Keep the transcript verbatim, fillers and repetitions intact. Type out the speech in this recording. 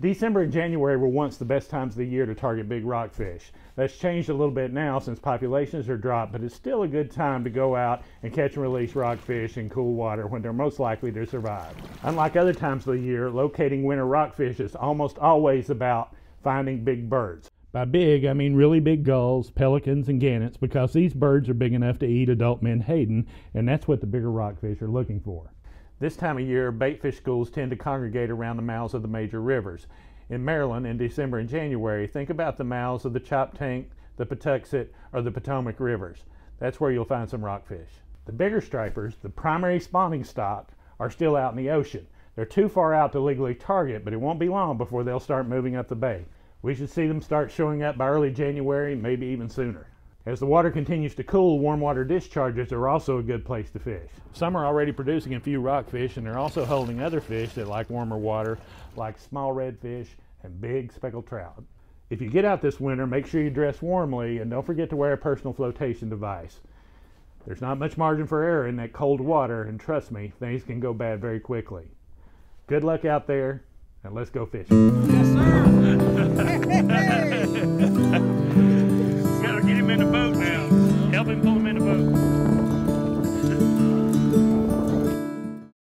December and January were once the best times of the year to target big rockfish. That's changed a little bit now since populations are dropped, but it's still a good time to go out and catch and release rockfish in cool water when they're most likely to survive. Unlike other times of the year, locating winter rockfish is almost always about finding big birds. By big, I mean really big gulls, pelicans, and gannets, because these birds are big enough to eat adult menhaden, and that's what the bigger rockfish are looking for. This time of year, baitfish schools tend to congregate around the mouths of the major rivers. In Maryland, in December and January, think about the mouths of the Choptank, the Patuxent, or the Potomac rivers. That's where you'll find some rockfish. The bigger stripers, the primary spawning stock, are still out in the ocean. They're too far out to legally target, but it won't be long before they'll start moving up the bay. We should see them start showing up by early January, maybe even sooner. As the water continues to cool, warm water discharges are also a good place to fish. Some are already producing a few rockfish, and they're also holding other fish that like warmer water, like small redfish and big speckled trout. If you get out this winter, make sure you dress warmly and don't forget to wear a personal flotation device. There's not much margin for error in that cold water, and trust me, things can go bad very quickly. Good luck out there, and let's go fishing. Yes, sir!